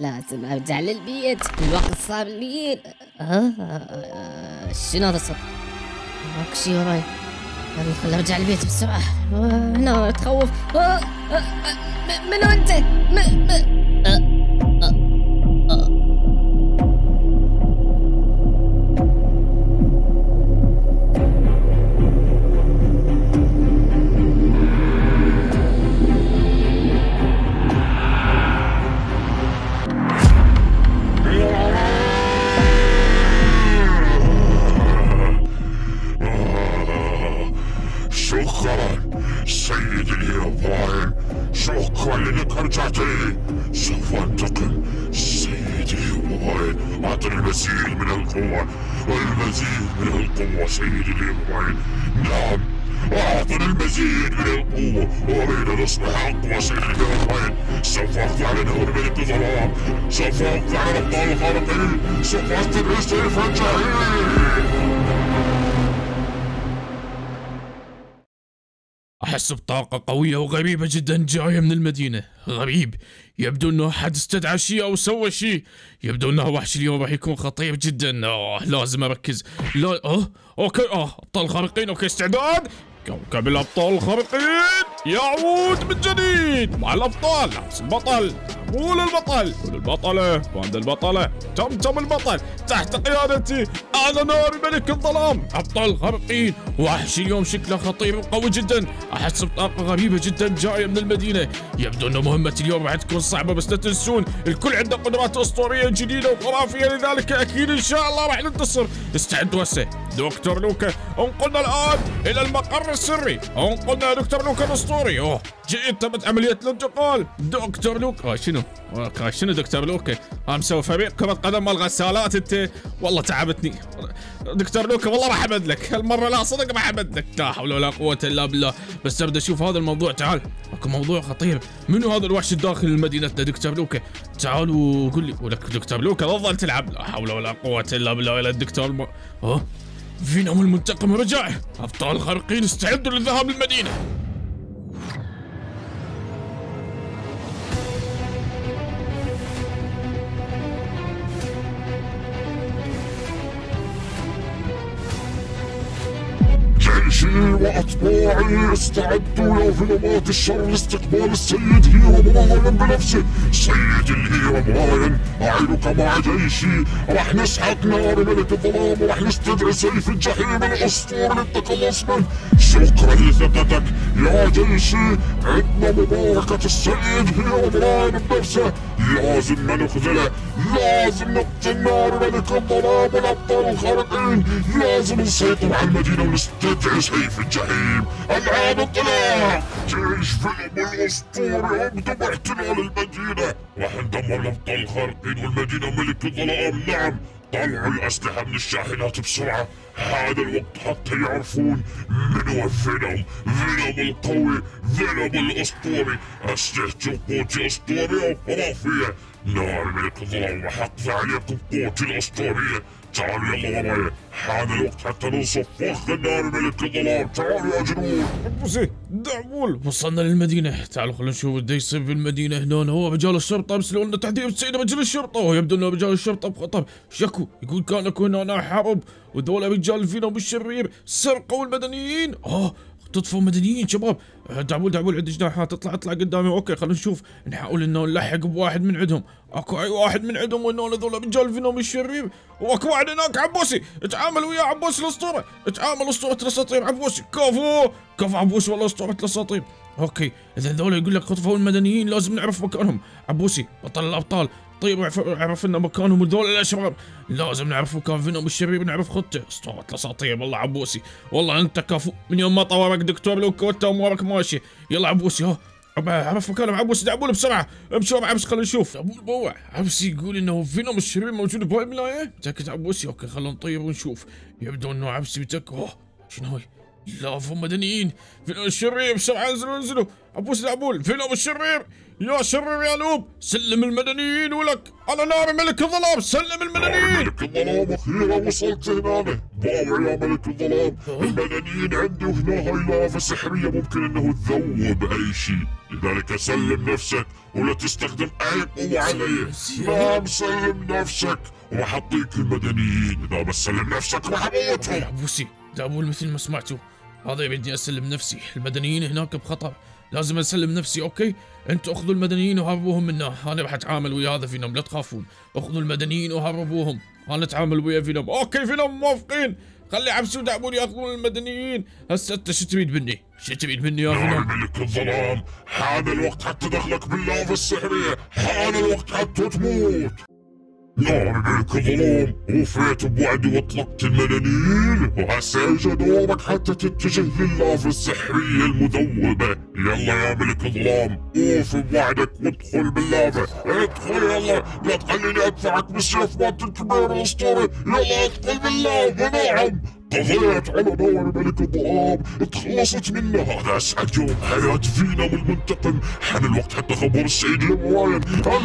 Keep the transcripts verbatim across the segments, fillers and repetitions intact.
لازم ارجع للبيت، الوقت صار ليل. ها أه شنو هذا الصوت؟ ماكو شي وراي، خليني ارجع البيت بسرعه. هنا اتخوف. منو انت؟ سيد اليابان، شكرا لانك رجعت لي. سوف انتقم سيد اليابان، اعطني المزيد من القوة، المزيد من القوة سيد اليابان. نعم، اعطني المزيد من القوة، وبين نصبح اقوى سيد اليابان. سوف اخضع لنهر ملك الظلام، سوف اخضع لابطال الخارقين، سوف استدعي سيف الجاهلين. أحس بطاقة قوية وغريبة جدا جاية من المدينة. غريب، يبدو أنه أحد استدعى شيء أو سوى شيء. يبدو أنه وحش اليوم راح يكون خطير جدا. آه لازم أركز. لا آه أوكي آه أبطال الخارقين. أوكي استعداد كوكب الأبطال الخارقين يعود من جديد مع الأبطال. نفس البطل، مول البطل، مول البطلة، باند البطلة، تمتم البطل، تحت قيادتي أنا ناري ملك الظلام. أبطال الخارقين، وحش اليوم شكله خطير وقوي جدا. أحس بطاقة غريبة جدا جاية من المدينة. يبدو أن مهمة اليوم راح تكون صعبة، بس لا تنسون الكل عنده قدرات أسطورية جديدة وخرافية، لذلك أكيد إن شاء الله راح ننتصر. استعدوا هسه. دكتور لوكا، انقلنا الآن إلى المقر السري. انقلنا دكتور لوكا الأسطوري. أوه، جئت تمت عملية الانتقال. دكتور لوكا شنو؟ شنو دكتور لوكا؟ عم مسوي فريق كرة قدم مال غسالات انت، والله تعبتني. دكتور لوكا والله راح ابدلك، هالمرة لا صدق راح ابدلك، لا حول ولا قوة الا بالله، بس ابدا اشوف هذا الموضوع. تعال، اكو موضوع خطير، منو هذا الوحش الداخل لمدينتنا دكتور لوكا؟ تعال وقول لي. ولك دكتور لوكا تظل تلعب، لا حول ولا قوة الا بالله. الى الدكتور م... ها؟ فينوم المنتقم رجع، ابطال الخارقين استعدوا للذهاب للمدينة. وأتباعي استعدوا يا ظلمات الشر لاستقبال السيد هيروماين بنفسه. سيد الهيروماين، أعينك مع جيشي، راح نسحق نار ملك الظلام، وراح نستدعي سيف الجحيم الأسطوري للتخلص منه. شكرا لثقتك يا جيشي، عندنا مباركة السيد هيروماين بنفسه، لازم ما نخذله، لازم نقتل نار ملك الظلام والأبطال الخارقين، لازم نسيطر على المدينة ونستدعي سيف الجحيم. العاب الطلاع، جيش فيلم الاسطوري يقدم احتلال المدينه، راح ندمر الابطال الخارقين والمدينه ملك الظلام. نعم، طلعوا الاسلحه من الشاحنات بسرعه، هذا الوقت حتى يعرفون من هو فينوم، فينوم القوي، فينوم الاسطوري. استهتر قوتي اسطوريه وخرافيه، نار ملك الظلام راح اقضي عليكم بقوتي الاسطوريه. تعالوا يلا وراي، حان الوقت حتى ننصف فخ النار ملك الظلام. تعالوا يا جنود. حبسي دعمول، وصلنا للمدينة. تعالوا خلينا نشوف ايش يصير في المدينة هنا. هو رجال الشرطة ارسلوا لنا تحديد سيد رجل الشرطة، ويبدو ان رجال الشرطة بخطر. شكو يقول كان اكو هنا حرب، وذول رجال فينوم الشرير سرقوا المدنيين. اه تطفوا مدنيين شباب. دعمول دعمول عندي جناحات، اطلع اطلع قدامي. اوكي خلينا نشوف، نحاول انه نلحق بواحد من عندهم. اكو اي واحد من عندهم، وانه هذول رجال فينوم الشرير. واكو واحد هناك عبوسي، اتعامل وياه عبوسي الاسطوره، اتعامل اسطوره الاساطير عبوسي. كفو كفو عبوسي والله اسطوره الاساطير. اوكي اذا هذول يقول لك خطفوا المدنيين، لازم نعرف مكانهم. عبوسي بطل الابطال، طيب عرف لنا مكانهم هذول الاشرار، لازم نعرف مكان فينوم الشرير، نعرف خطته. اسطوره الاساطير والله عبوسي، والله انت كفو من يوم ما طورك دكتور لوكا وانت امورك ماشي. يلا عبوسي، ها عرف مكانهم. عبوسي دعمول بسرعه بسرعه عبس، خلينا نشوف. دعمول بوع، عبسي يقول انه فينوم الشرير موجود بهاي البنايه. متاكد عبوسي؟ اوكي خلينا نطير ونشوف. يبدو انه عبسي متاكد. اوه شنو هاي؟ لا فهم مدنيين. فينوم الشرير بسرعه انزلوا انزلوا. عبوسي دعمول، فينوم الشرير يا شرير يا لوب، سلم المدنيين ولك على نار ملك الظلام. سلم المدنيين. ملك الظلام اخيرا وصلت هنا. باوع يا ملك الظلام، المدنيين عندي وهنا هاي لافه سحريه ممكن انه تذوب اي شيء، لذلك سلم نفسك ولا تستخدم اي قوه علي. نعم سلم نفسك وراح اعطيك المدنيين، اذا بس سلم نفسك راح اموتهم. عبوسي دابول مثل ما سمعتوا، هذا بدي اسلم نفسي، المدنيين هناك بخطر، لازم اسلم نفسي. اوكي انتوا اخذوا المدنيين وهربوهم منا، انا راح اتعامل ويا هذا فينوم، لا تخافون. اخذوا المدنيين وهربوهم، انا اتعامل ويا فينوم. اوكي فينوم موافقين، خلي عبسو ودعموني ياخذون المدنيين. هسه انت شو تريد مني؟ شو تريد مني يا فينوم؟ يا ملك الظلام، حان الوقت حتى دخلك باللافه السحريه، حان الوقت حتى تموت. يا ملك الظلام، وفيت بوعدي واطلقت المدنيين، وهسه اجى دورك حتى تتجه لللافه السحريه المذوبه. يلا يا ملك الظلام، اوف بوعدك وادخل باللافه، ادخل يلا، لا تخليني ادفعك بالسيف مالت الكبير الاسطوري، يلا ادخل باللافه. نعم، قضيت على دور ملك الظلام، تخلصت منه. هذا اسعد يوم حياة فينوم المنتقم، حان الوقت حتى خبر السعيد المواين. طاقة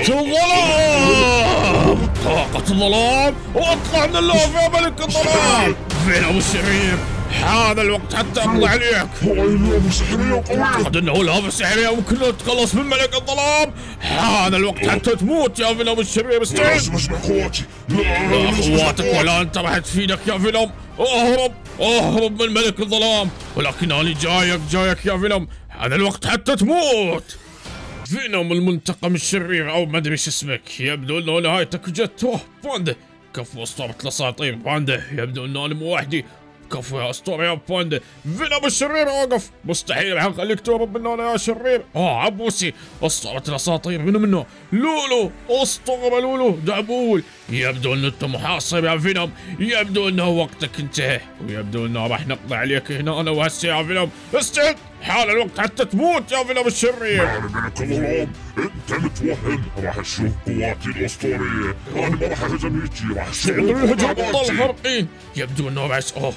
الظلام، طاقة الظلام، واطلع من اللافة يا ملك الظلام. فينوم السحرية، حان الوقت حتى اقضي عليك. اللافة السحرية قوية، اعتقد انه اللافة السحرية ممكن تتخلص من ملك الظلام. حان الوقت حتى تموت يا فينوم الشرير، استعد. لازم اجمع قواتي. لا قواتك ولا انت راح تفيدك يا فينوم، اهرب اهرب من ملك الظلام، ولكن انا جايك جايك يا فينوم، حان الوقت حتى تموت. فينوم المنتقم الشرير او ما ادري شو اسمك، يبدو انه نهايتك جت. اوه باندا، كفو صارت لساطير باندا، يبدو انه انا مو وحدي. كفو يا اسطورة يا باندا، فينوم الشرير اوقف، مستحيل راح اخليك تهرب من هنا يا شرير. اه عبوسي، اسطورة الاساطير منو منه؟ لولو، اسطورة لولو، دعبول، يبدو ان انت محاصر يا فينوم، يبدو انه وقتك انتهى، ويبدو انه راح نقضي عليك هنا انا وهسه يا فينوم، استعد، حان الوقت حتى تموت يا فينوم الشرير. يعني ملك الظلام، انت متوهم، راح اشوف قواتي الاسطورية، انا ما راح اهزم هيجي، راح اشوف الهجوم بطل خرقين، يبدو انه راح اوه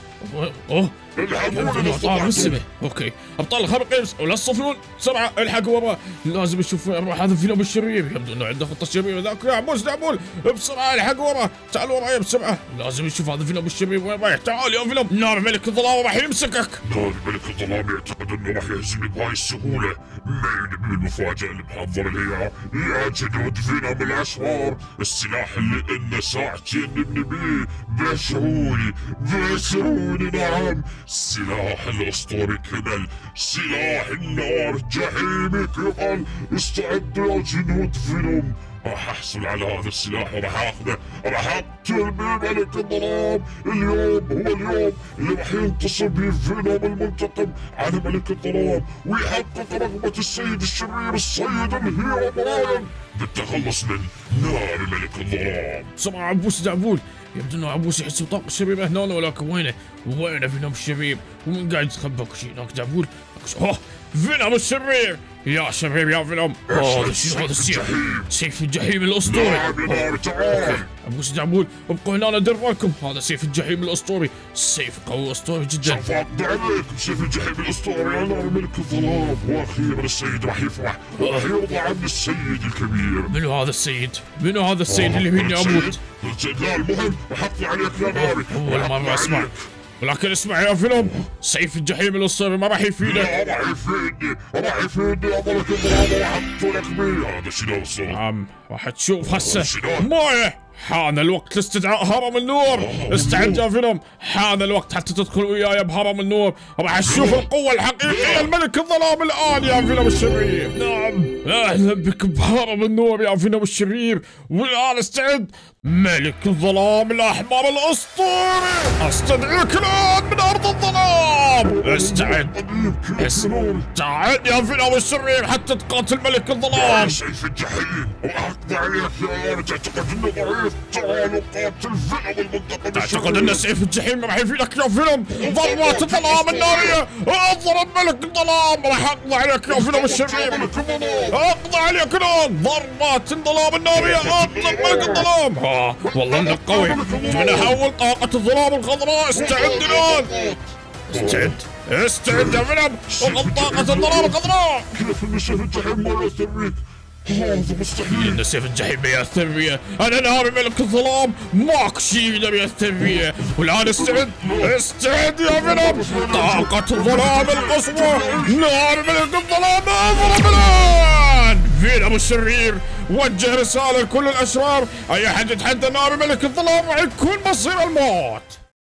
اوه الحقوني طار بالسماء. اوكي ابطال الخرق ولا الصفلون، بسرعه الحقوا وراه، لازم نشوف وين راح هذا فينوم الشرير، يبدو انه عنده خطه شريره. ذاك يا عبوس دعبول، بسرعه الحقوا وراه، تعالوا وراي بسرعه، لازم نشوف هذا فينوم الشرير وين رايح. تعال يا فينوم، نار ملك الظلام راح يمسكك. نار ملك الظلام يعتقد انه راح يهزمني بهاي السهوله، مين من المفاجاه اللي محضر لي يا جدود فينوم الاشرار، السلاح اللي انه ساعتين نبني بيه، بشروني بشروني. نعم، سلاح الاسطوري كمل، سلاح النار جحيمي كمل، استعدوا يا جنود فينوم، راح احصل على هذا السلاح وراح اخذه، راح اقتل بيه ملك الظلام. اليوم هو اليوم اللي راح ينتصر بيه فينوم المنتقم على ملك الظلام، ويحقق رغبة السيد الشرير السيد الهيرو براين بالتخلص من نار ملك الظلام. سمع عبوس دعبول، يبدو انه عبوس يحس بطاقة الشبيب هنا، ولكن وينه؟ وينه فينوم الشبيب؟ ومن قاعد يتخبى كل شيء هناك دعبول؟ اوه فينوم الشرير، يا شبيب يا فينوم، هذا شنو هذا السيف؟ سيف الجحيم الاسطوري. عبوس دعبول ابقوا هنا دير بالكم، هذا سيف الجحيم الاسطوري، سيف قوي اسطوري جدا. سوف اقضي عليك بسيف الجحيم الاسطوري على نار ملك الظلام، واخيرا السيد راح يفرح، راح يرضى عني السيد الكبير. منو هذا السيد؟ منو هذا السيد اللي يبيني اموت؟ لا المهم راح اطلع عليك يا ناري. اول مره اسمع، ولكن اسمع يا فينوم، سيف الجحيم الاسطوري ما راح يفيدك. لا راح يفيدني، راح يفيدني يا ملك الظلام، راح اقتلك بيه. هذا شنو وصل؟ نعم، راح تشوف هسه مويه. حان الوقت لاستدعاء هرم النور، استعد يا فينوم، حان الوقت حتى تدخل وياي بهرم النور، راح تشوف القوة الحقيقية لملك الظلام الآن يا فينوم الشرير. نعم، أهلا بك بهرم النور يا فينوم الشرير، والآن استعد، ملك الظلام الأحمر الأسطوري، أستدعيك الآن من أرض الظلام، استعد، استعد يا فينوم الشرير حتى تقاتل ملك الظلام. يا سيف الجحيم، وأقضي عليك يا نار، تعتقد إنه ضعيف؟ تعالوا قاتل فينوم المنتقم. تعتقد ان سيف الجحيم راح يفيدك يا فينوم؟ ضربات الظلام الناريه، اضرب ملك الظلام، راح اقضي عليك يا فينوم الشرير، اقضي عليك الان، ضربات الظلام الناريه، اضرب ملك الظلام. ها والله انك قوي، جبنا حول طاقه الظلام الخضراء، استعد الان. استعد استعد يا فيلم وقد طاقت النار الخضراء. كيف ان سيف الجحيم ما ياثر بي؟ هذا مستحيل. ان سيف الجحيم ما ياثر بي، انا نهار ملك الظلام ماك شيء لم ياثر بي. والان استعد استعد يا فيلم، طاقة الظلام القصوى، نهار ملك الظلام اضرب الان. فيلم الشرير وجه رسالة لكل الاشرار، اي احد يتحدى نهار ملك الظلام ويكون مصير الموت.